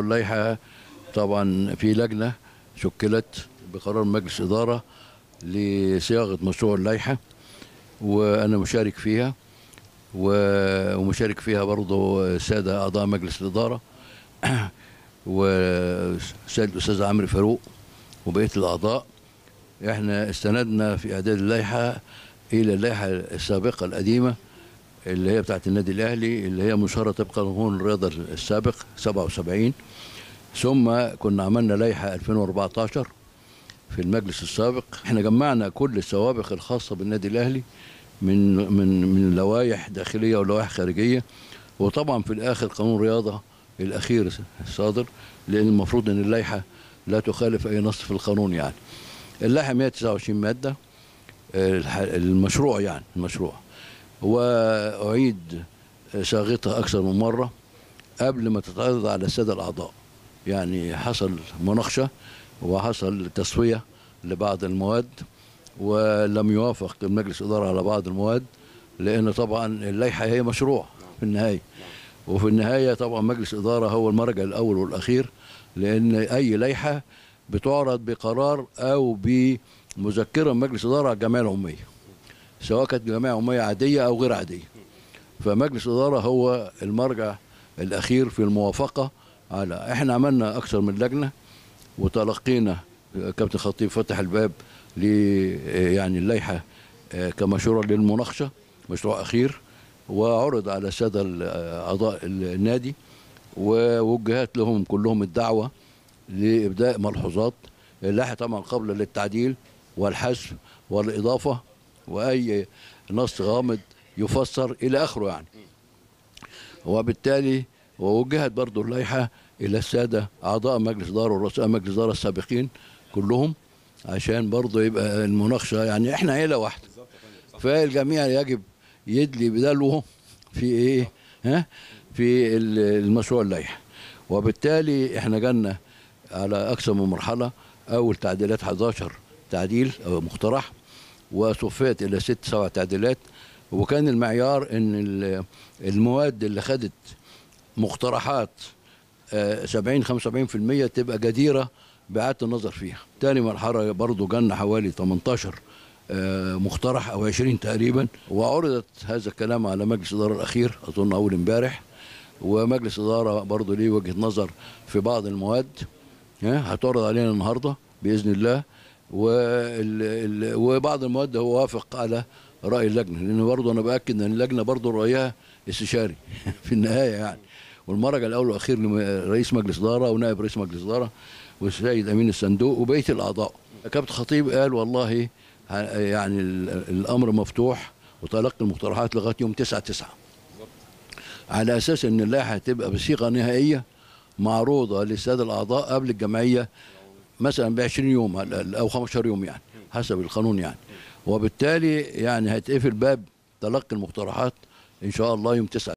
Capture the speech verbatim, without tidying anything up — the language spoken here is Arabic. اللائحة طبعا في لجنة شكلت بقرار مجلس إدارة لصياغة مشروع اللائحة، وأنا مشارك فيها ومشارك فيها برضو السادة أعضاء مجلس الإدارة والسيد الأستاذ عمرو فاروق وبقية الأعضاء. احنا استندنا في إعداد اللائحة إلى اللائحة السابقة القديمة اللي هي بتاعت النادي الأهلي، اللي هي مشهورة طبقا لقانون الرياضة السابق سبعة وسبعين، ثم كنا عملنا لائحة ألفين وأربعة عشر في المجلس السابق. احنا جمعنا كل السوابق الخاصة بالنادي الأهلي من من من لوائح داخلية ولوائح خارجية، وطبعا في الآخر قانون الرياضة الأخير الصادر، لأن المفروض أن اللائحة لا تخالف أي نص في القانون. يعني اللائحة مئة وتسعة وعشرين مادة، المشروع يعني المشروع وأعيد صياغتها أكثر من مرة قبل ما تتعرض على السادة الأعضاء. يعني حصل مناقشة وحصل تسوية لبعض المواد، ولم يوافق المجلس الإدارة على بعض المواد، لأن طبعا اللائحة هي مشروع في النهاية، وفي النهاية طبعا مجلس الإدارة هو المرجع الأول والأخير، لأن أي لائحة بتعرض بقرار أو بمذكرة مجلس إدارة على الجمعية العمومية، سواء كانت جمعية عمومية عادية أو غير عادية. فمجلس الإدارة هو المرجع الأخير في الموافقة على. إحنا عملنا أكثر من لجنة وتلقينا، كابتن خطيب فتح الباب ل يعني اللائحة كمشروع للمناقشة، مشروع أخير، وعرض على السادة أعضاء النادي ووجهت لهم كلهم الدعوة لإبداء ملحوظات. اللائحة طبعا قابلة للتعديل والحذف والإضافة وأي نص غامض يفسر إلى آخره يعني. وبالتالي ووجهت برضو اللائحة إلى السادة أعضاء مجلس إدارة ورؤساء مجلس إدارة السابقين كلهم، عشان برضو يبقى المناقشة يعني إحنا عيلة واحدة، فالجميع يجب يدلي بدلوه في إيه ها في المشروع اللائحة. وبالتالي إحنا جالنا على أكثر من مرحلة، أول تعديلات أحد عشر تعديل أو مقترح، وصفيت الى ست سبع تعديلات، وكان المعيار ان المواد اللي خدت مقترحات سبعين خمسة وسبعين بالمئة تبقى جديره باعاده النظر فيها. تاني مرحله برضو جالنا حوالي ثمانية عشر مقترح او عشرين تقريبا، وعرضت هذا الكلام على مجلس الاداره الاخير اظن اول امبارح، ومجلس الاداره برضو ليه وجهه نظر في بعض المواد هتعرض علينا النهارده باذن الله، وبعض المواد هو وافق على رأي اللجنة، لأن برضه أنا بأكد أن اللجنة برضه رأيها استشاري في النهاية يعني، والمرجع الأول والأخير لرئيس مجلس إدارة ونائب رئيس مجلس إدارة والسيد أمين الصندوق وبقية الأعضاء. كابتن خطيب قال والله يعني الأمر مفتوح وتلقي المقترحات لغاية يوم تسعة تسعة، على أساس أن اللائحة تبقى بصيغة نهائية معروضة للسادة الأعضاء قبل الجمعية مثلا ب عشرين يوم او خمستاشر يوم يعني حسب القانون يعني. وبالتالي يعني هيتقفل باب تلقي المقترحات ان شاء الله يوم تسعة.